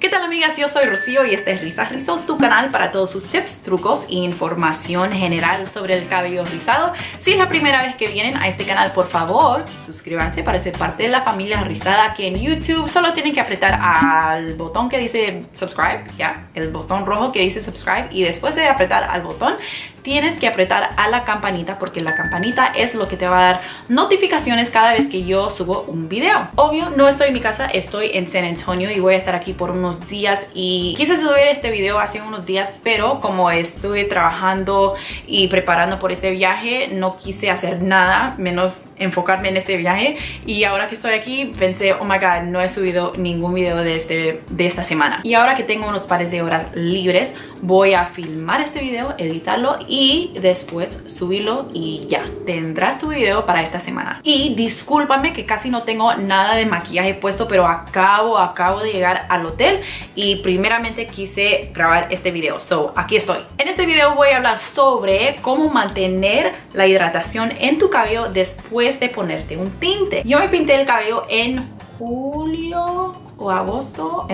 ¿Qué tal, amigas? Yo soy Rocio y este es Risas Rizos, tu canal para todos sus tips, trucos e información general sobre el cabello rizado. Si es la primera vez que vienen a este canal, por favor, suscríbanse para ser parte de la familia rizada aquí en YouTube. Solo tienen que apretar al botón que dice subscribe, ya, el botón rojo que dice subscribe, y después de apretar al botón tienes que apretar a la campanita, porque la campanita es lo que te va a dar notificaciones cada vez que yo subo un video. Obvio, no estoy en mi casa, estoy en San Antonio y voy a estar aquí por unos días, y quise subir este video hace unos días, pero como estuve trabajando y preparando por este viaje, no quise hacer nada menos enfocarme en este viaje. Y ahora que estoy aquí pensé, oh my god, no he subido ningún video de esta semana, y ahora que tengo unos pares de horas libres voy a filmar este video, editarlo y después subirlo, y ya tendrás tu video para esta semana. Y discúlpame que casi no tengo nada de maquillaje puesto, pero acabo de llegar al hotel y primeramente quise grabar este video, so aquí estoy. En este video voy a hablar sobre cómo mantener la hidratación en tu cabello después de ponerte un tinte. Yo me pinté el cabello en julio o agosto,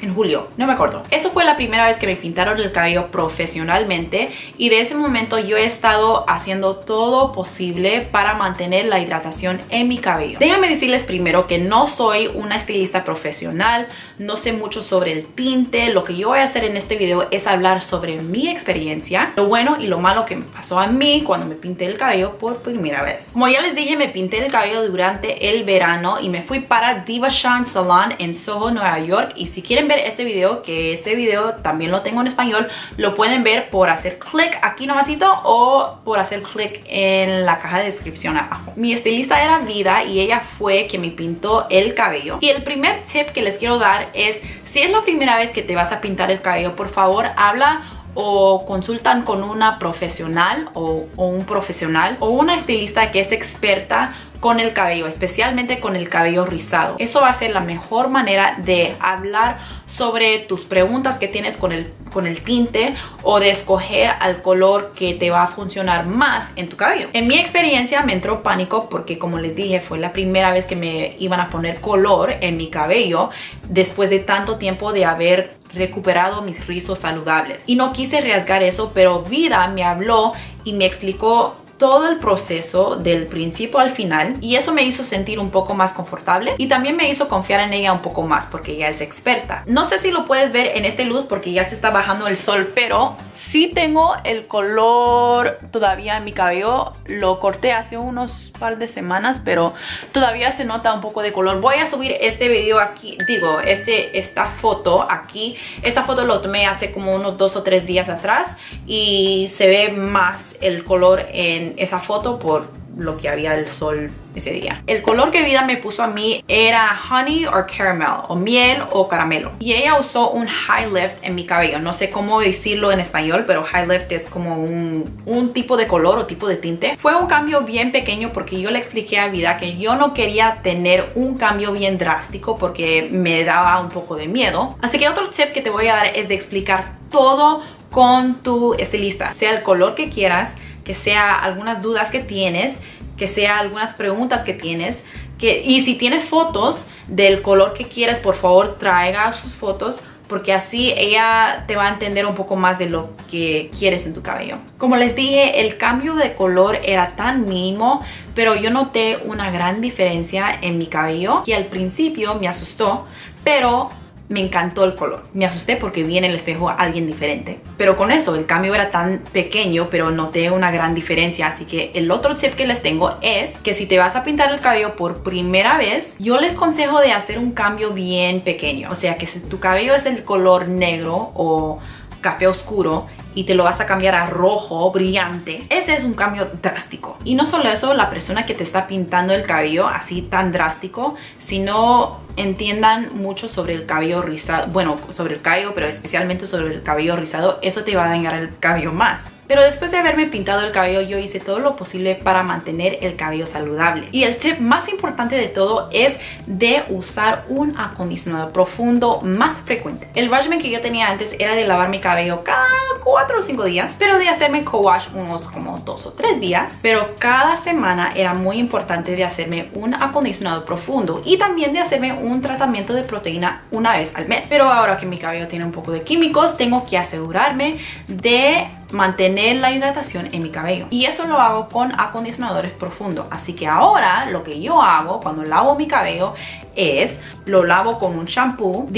en julio, no me acuerdo. Eso fue la primera vez que me pintaron el cabello profesionalmente, y de ese momento yo he estado haciendo todo posible para mantener la hidratación en mi cabello. Déjame decirles primero que no soy una estilista profesional, no sé mucho sobre el tinte. Lo que yo voy a hacer en este video es hablar sobre mi experiencia, lo bueno y lo malo que me pasó a mí cuando me pinté el cabello por primera vez. Como ya les dije, me pinté el cabello durante el verano y me fui para Diva Shine Salon en Soho, Nueva York. Y si quieren ver este video, que ese video también lo tengo en español, lo pueden ver por hacer clic aquí nomásito o por hacer clic en la caja de descripción abajo. Mi estilista era Vida y ella fue quien me pintó el cabello. Y el primer tip que les quiero dar es, si es la primera vez que te vas a pintar el cabello, por favor habla o consultan con una profesional o un profesional o una estilista que es experta con el cabello, especialmente con el cabello rizado. Eso va a ser la mejor manera de hablar sobre tus preguntas que tienes con el tinte, o de escoger al color que te va a funcionar más en tu cabello. En mi experiencia me entró pánico porque, como les dije, fue la primera vez que me iban a poner color en mi cabello después de tanto tiempo de haber recuperado mis rizos saludables, y no quise arriesgar eso. Pero Vida me habló y me explicó todo el proceso del principio al final, y eso me hizo sentir un poco más confortable, y también me hizo confiar en ella un poco más porque ella es experta. No sé si lo puedes ver en este luz porque ya se está bajando el sol, pero sí tengo el color todavía en mi cabello. Lo corté hace unos par de semanas, pero todavía se nota un poco de color. Voy a subir este video aquí, digo, esta foto aquí. Esta foto lo tomé hace como unos 2 o 3 días atrás, y se ve más el color en esa foto por lo que había el sol ese día. El color que Vida me puso a mí era honey or caramel, o miel o caramelo, y ella usó un high lift en mi cabello. No sé cómo decirlo en español, pero high lift es como un tipo de color o tipo de tinte. Fue un cambio bien pequeño porque yo le expliqué a Vida que yo no quería tener un cambio bien drástico porque me daba un poco de miedo. Así que otro tip que te voy a dar es de explicar todo con tu estilista, sea el color que quieras, que sea algunas dudas que tienes, que sea algunas preguntas que tienes, y si tienes fotos del color que quieres, por favor traiga sus fotos, porque así ella te va a entender un poco más de lo que quieres en tu cabello. Como les dije, el cambio de color era tan mínimo, pero yo noté una gran diferencia en mi cabello, que al principio me asustó, pero me encantó el color. Me asusté porque vi en el espejo a alguien diferente, pero con eso el cambio era tan pequeño, pero noté una gran diferencia. Así que el otro tip que les tengo es que si te vas a pintar el cabello por primera vez, yo les aconsejo de hacer un cambio bien pequeño. O sea, que si tu cabello es el color negro o café oscuro y te lo vas a cambiar a rojo brillante, ese es un cambio drástico. Y no solo eso, la persona que te está pintando el cabello así tan drástico, sino entiendan mucho sobre el cabello rizado, bueno, sobre el cabello, pero especialmente sobre el cabello rizado. Eso te va a dañar el cabello más. Pero después de haberme pintado el cabello, yo hice todo lo posible para mantener el cabello saludable. Y el tip más importante de todo es de usar un acondicionador profundo más frecuente. El régimen que yo tenía antes era de lavar mi cabello cada 4 o 5 días, pero de hacerme co-wash unos como 2 o 3 días. Pero cada semana era muy importante de hacerme un acondicionador profundo, y también de hacerme un tratamiento de proteína una vez al mes. Pero ahora que mi cabello tiene un poco de químicos, tengo que asegurarme de mantener la hidratación en mi cabello, y eso lo hago con acondicionadores profundos. Así que ahora lo que yo hago cuando lavo mi cabello es lo lavo con un shampoo,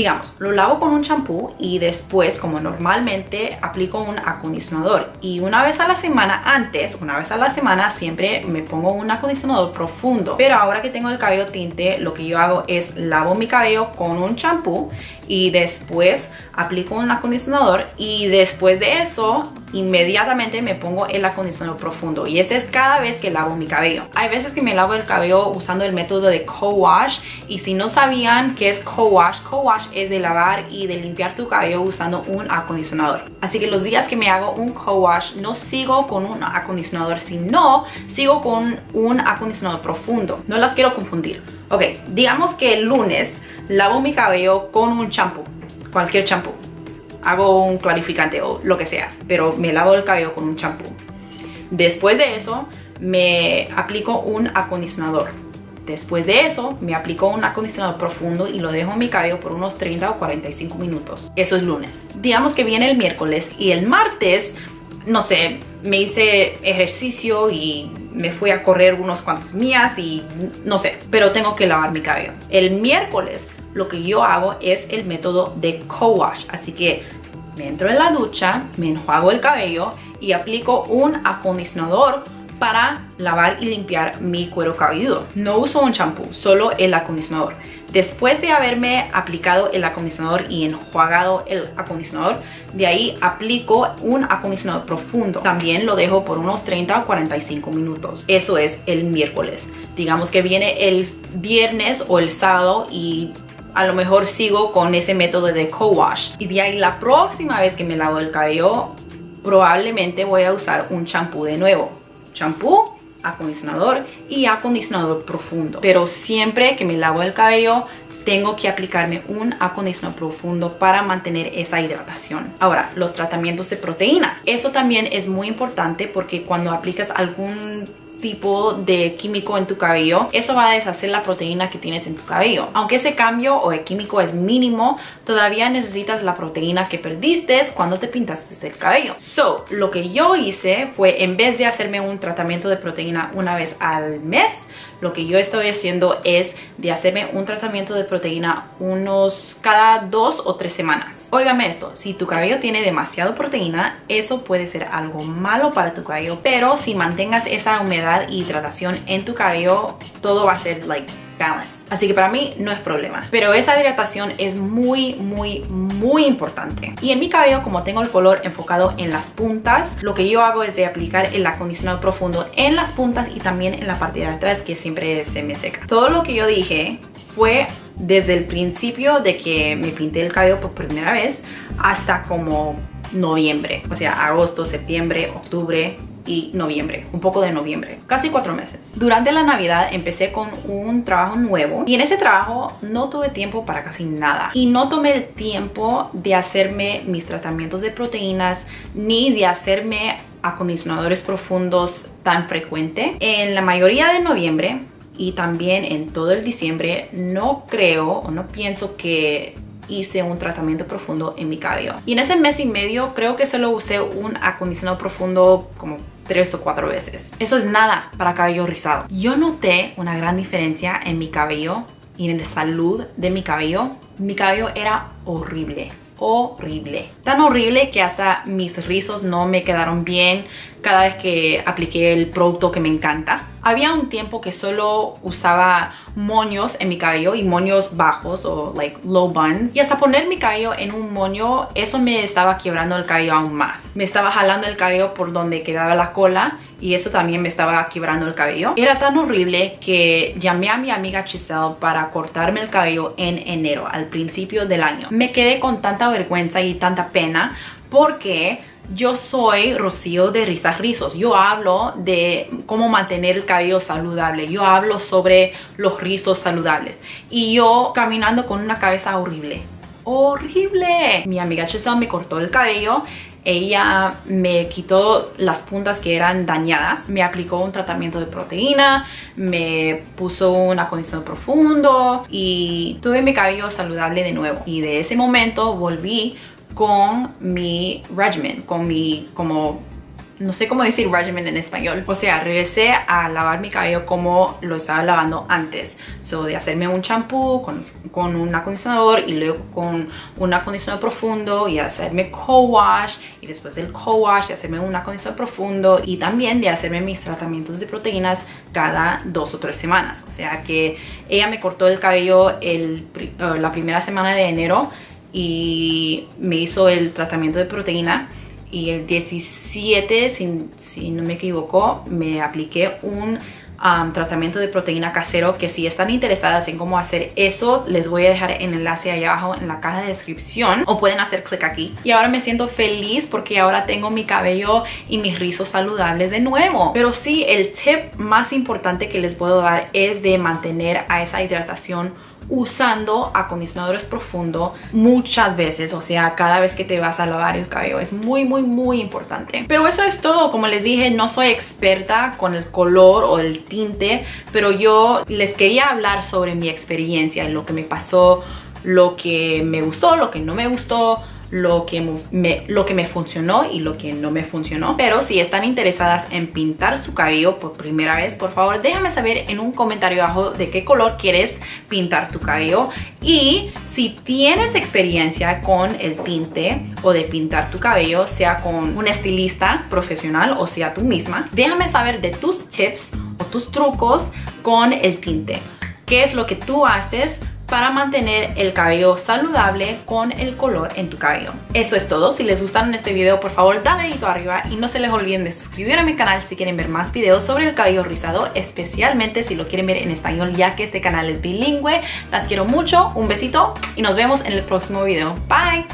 y después, como normalmente, aplico un acondicionador, y una vez a la semana, siempre me pongo un acondicionador profundo. Pero ahora que tengo el cabello tinte, lo que yo hago es lavo mi cabello con un shampoo y después aplico un acondicionador, y después de eso inmediatamente me pongo el acondicionador profundo, y ese es cada vez que lavo mi cabello. Hay veces que me lavo el cabello usando el método de co-wash, y si no sabían qué es co-wash, co-wash es de lavar y de limpiar tu cabello usando un acondicionador. Así que los días que me hago un co-wash no sigo con un acondicionador, sino sigo con un acondicionador profundo. No las quiero confundir. Ok, digamos que el lunes lavo mi cabello con un champú, cualquier champú. Hago un clarificante o lo que sea, pero me lavo el cabello con un champú. Después de eso, me aplico un acondicionador. Después de eso, me aplico un acondicionador profundo y lo dejo en mi cabello por unos 30 o 45 minutos. Eso es lunes. Digamos que viene el miércoles, y el martes, no sé, me hice ejercicio y me fui a correr unos cuantos millas y no sé, pero tengo que lavar mi cabello. El miércoles lo que yo hago es el método de co-wash, así que me entro en la ducha, me enjuago el cabello y aplico un acondicionador para lavar y limpiar mi cuero cabelludo. No uso un champú, solo el acondicionador. Después de haberme aplicado el acondicionador y enjuagado el acondicionador, de ahí aplico un acondicionador profundo. También lo dejo por unos 30 o 45 minutos. Eso es el miércoles. Digamos que viene el viernes o el sábado, y a lo mejor sigo con ese método de co-wash. Y de ahí, la próxima vez que me lavo el cabello, probablemente voy a usar un champú de nuevo. Champú, acondicionador y acondicionador profundo. Pero siempre que me lavo el cabello, tengo que aplicarme un acondicionador profundo para mantener esa hidratación. Ahora, los tratamientos de proteína. Eso también es muy importante, porque cuando aplicas algún tipo de químico en tu cabello, eso va a deshacer la proteína que tienes en tu cabello. Aunque ese cambio o el químico es mínimo, todavía necesitas la proteína que perdiste cuando te pintaste el cabello. So, lo que yo hice fue, en vez de hacerme un tratamiento de proteína una vez al mes, lo que yo estoy haciendo es de hacerme un tratamiento de proteína cada 2 o 3 semanas. Óigame esto, si tu cabello tiene demasiado proteína, eso puede ser algo malo para tu cabello, pero si mantengas esa humedad y hidratación en tu cabello, todo va a ser balance. Así que para mí no es problema, pero esa hidratación es muy importante. Y en mi cabello, como tengo el color enfocado en las puntas, lo que yo hago es de aplicar el acondicionador profundo en las puntas y también en la parte de atrás, que siempre se me seca. Todo lo que yo dije fue desde el principio de que me pinté el cabello por primera vez hasta como noviembre, o sea, agosto, septiembre, octubre y noviembre, un poco de noviembre, casi 4 meses. Durante la Navidad empecé con un trabajo nuevo, y en ese trabajo no tuve tiempo para casi nada, y no tomé el tiempo de hacerme mis tratamientos de proteínas ni de hacerme acondicionadores profundos tan frecuente. En la mayoría de noviembre y también en todo el diciembre, no creo o no pienso que hice un tratamiento profundo en mi cabello, y en ese mes y medio creo que solo usé un acondicionador profundo como 3 o 4 veces. Eso es nada para cabello rizado. Yo noté una gran diferencia en mi cabello y en la salud de mi cabello. Mi cabello era horrible, tan horrible que hasta mis rizos no me quedaron bien cada vez que apliqué el producto que me encanta. Había un tiempo que solo usaba moños en mi cabello, y moños bajos o low buns, y hasta poner mi cabello en un moño, eso me estaba quebrando el cabello aún más. Me estaba jalando el cabello por donde quedaba la cola, y eso también me estaba quebrando el cabello. Era tan horrible que llamé a mi amiga Giselle para cortarme el cabello en enero, al principio del año. Me quedé con tanta vergüenza y tanta pena, porque yo soy Rocio de Risas Rizos. Yo hablo de cómo mantener el cabello saludable. Yo hablo sobre los rizos saludables. Y yo caminando con una cabeza horrible. Mi amiga Chesa me cortó el cabello ella me quitó las puntas que eran dañadas, me aplicó un tratamiento de proteína, me puso un acondicionador profundo y tuve mi cabello saludable de nuevo. Y de ese momento volví con mi regimen, con mi como... no sé cómo decir regimen en español. O sea, regresé a lavar mi cabello como lo estaba lavando antes. So, de hacerme un champú con un acondicionador y luego con un acondicionador profundo y hacerme co-wash. Y después del co-wash, de hacerme un acondicionador profundo y también de hacerme mis tratamientos de proteínas cada 2 o 3 semanas. O sea que ella me cortó el cabello la primera semana de enero y me hizo el tratamiento de proteína. Y el 17, si no me equivoco, me apliqué un tratamiento de proteína casero, que si están interesadas en cómo hacer eso, les voy a dejar el enlace ahí abajo en la caja de descripción o pueden hacer clic aquí. Y ahora me siento feliz porque ahora tengo mi cabello y mis rizos saludables de nuevo. Pero sí, el tip más importante que les puedo dar es de mantener a esa hidratación usando acondicionadores profundos muchas veces, o sea, cada vez que te vas a lavar el cabello. Es muy, muy, muy importante. Pero eso es todo. Como les dije, no soy experta con el color o el tinte, pero yo les quería hablar sobre mi experiencia, lo que me pasó, lo que me gustó, lo que no me gustó, lo que me funcionó y lo que no me funcionó. Pero si están interesadas en pintar su cabello por primera vez, por favor déjame saber en un comentario abajo de qué color quieres pintar tu cabello. Y si tienes experiencia con el tinte o de pintar tu cabello, sea con un estilista profesional o sea tú misma, déjame saber de tus tips o tus trucos con el tinte. ¿Qué es lo que tú haces para mantener el cabello saludable con el color en tu cabello? Eso es todo. Si les gustaron este video, por favor dale dedito arriba y no se les olviden de suscribir a mi canal si quieren ver más videos sobre el cabello rizado, especialmente si lo quieren ver en español, ya que este canal es bilingüe. Las quiero mucho, un besito y nos vemos en el próximo video. Bye.